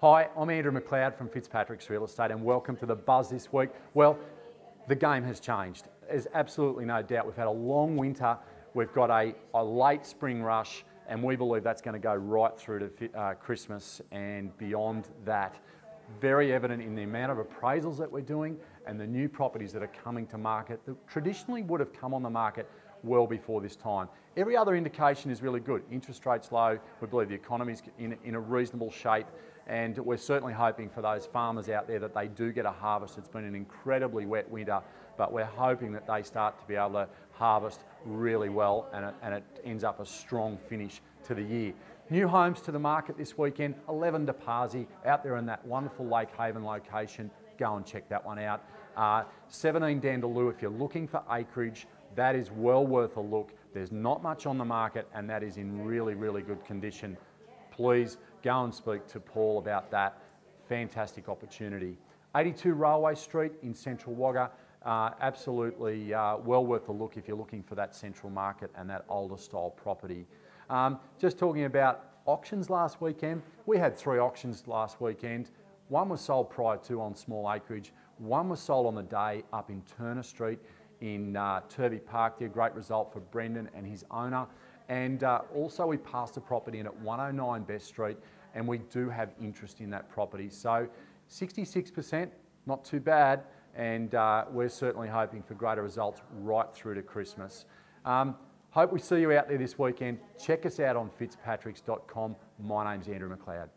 Hi, I'm Andrew McLeod from Fitzpatrick's Real Estate and welcome to The Buzz this week. Well, the game has changed. There's absolutely no doubt. We've had a long winter, we've got a late spring rush, and we believe that's going to go right through to Christmas and beyond that. Very evident in the amount of appraisals that we're doing and the new properties that are coming to market that traditionally would have come on the market well before this time. Every other indication is really good. Interest rates low, we believe the economy's in a reasonable shape, and we're certainly hoping for those farmers out there that they do get a harvest. It's been an incredibly wet winter, but we're hoping that they start to be able to harvest really well and it ends up a strong finish to the year. New homes to the market this weekend, 11 Depazzi out there in that wonderful Lake Haven location. Go and check that one out. 17 Dandaloo, if you're looking for acreage, that is well worth a look. There's not much on the market and that is in really, really good condition. Please go and speak to Paul about that fantastic opportunity. 82 Railway Street in central Wagga, absolutely well worth a look if you're looking for that central market and that older style property. Just talking about auctions last weekend, we had three auctions last weekend. One was sold prior to on small acreage, one was sold on the day up in Turner Street in Turvey Park, a great result for Brendan and his owner. And also we passed a property in at 109 Best Street and we do have interest in that property. So 66%, not too bad, and we're certainly hoping for greater results right through to Christmas. Hope we see you out there this weekend. Check us out on fitzpatricks.com. My name's Andrew McLeod.